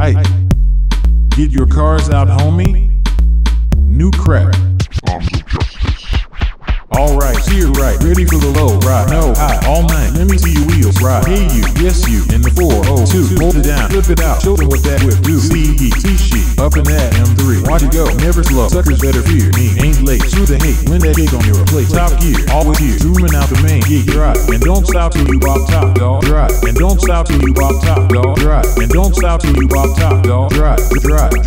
Hey, get your cars out, homie. New crap. Alright, here right, ready for the low, right, no, I, all night, let me see your wheels, right, hey you, yes you, in the 402, hold it down, flip it out, show them what that whip do, CE, T-sheet, up in that M3, watch it go, never slow, suckers better fear me, ain't late, shoot the hate, when that gig on your plate, Top Gear, always here, zooming out the main gig, drive, and don't stop till you bop top, dog, drive, and don't stop till you bop top, dog, drive, and don't stop till you bop top, dog, drive, drive, till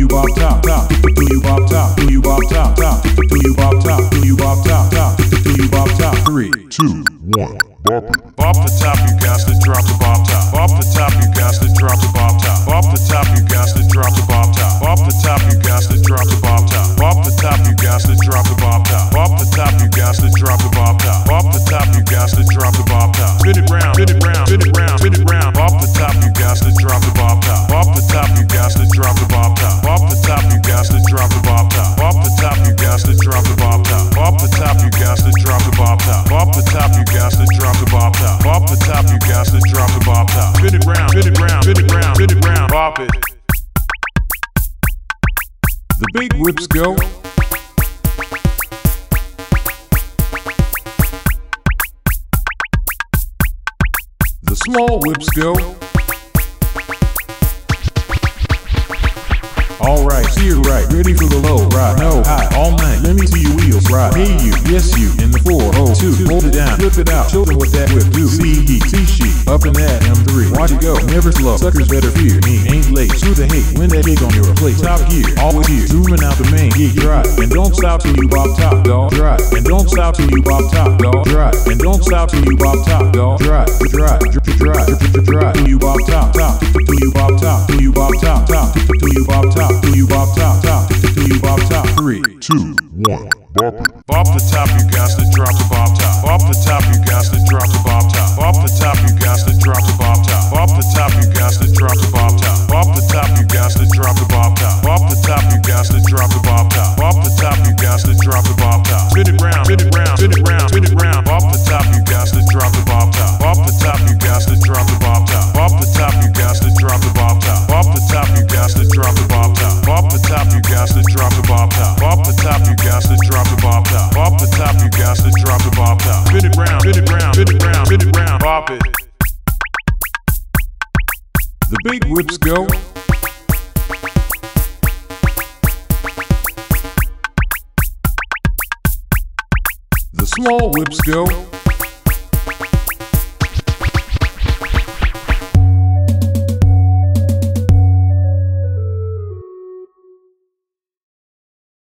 you bop top, top, till you bop top, till you bop top, top, till you bop top. Do you bop top, top, do you bop top? 3, 2, 1, bop it. Bop the top, you guys, let's drop the bop top. Bop the top, you guys, let's drop the bop top. Bop the top, you guys, let's drop the bop top. Bop the top, you guys, let's drop the bop top. Bop the top, you guys, let's drop the bop top. Bop the top, you guys, let's drop the bop top. Bop the top, you guys, let's drop the bop top. Spin it round, spin it round, spin it round, spin it round. Bop the top, you guys, let's drop the bop top. Bop the top, you guys, let's drop the bop top. Bop the top, you guys, let's drop the bop top. Bop the top, you guys, let's drop the bop top. Bop the top, you guys, let's drop the bop top. Bop the top, you guys, let's drop the bop top. Bop the top, you guys, let's drop the bop top. Spin it round, spin it round, spin it round, spin it round. Bop it. The big whips go. The small whips go. Alright, steer right, ready for the low, right, no, high, all night, let me see your wheels, right, hey you, yes you, in the 402, hold it down, flip it out, show them what that whip do, CE, T-sheet, up in that M3, watch it go, never slow, suckers better fear me, ain't late, shoot the hate, when that gig on your plate, Top Gear, always here, zooming out the main gig, drive, and don't stop till you bop top, dog, drive, and don't stop till you bop top, dog, drive, and don't stop till you bop top, dog, drive, drive, drive, drive, till you bop top, top, till you bop top, till you bop top, top, till you bop top. Do you bop top, top, do you bop top? 3, 2, 1, bop it. Bop the top, you guys, let's drop the bop top. Bop the top, you guys, let's drop the bop top. Bop the top, you guys, let's drop the bop top. Bop the top, you guys, let's drop the bop top. Bop the top, you guys, let's drop the bop top. Bop the top, you guys, let's drop the bop top. Bop the top, you guys, let's drop the bop top. Spin it round, spin it round, spin it round, spin it round. Bop the top, you guys, let's drop the bop top. Bop the top, you guys, let's drop the bop top. Bop the top, you guys, let's drop the bop top. Bop the top, you guys, let's drop the bop top. Bop the top, you guys, let's drop the bop top. Bop the top, you guys, let's drop the bop top. Bop the top, you guys, let's drop the bop top. Spin it round, spin it round, spin it round, spin it round. Bop it. The big whips go. The small whips go.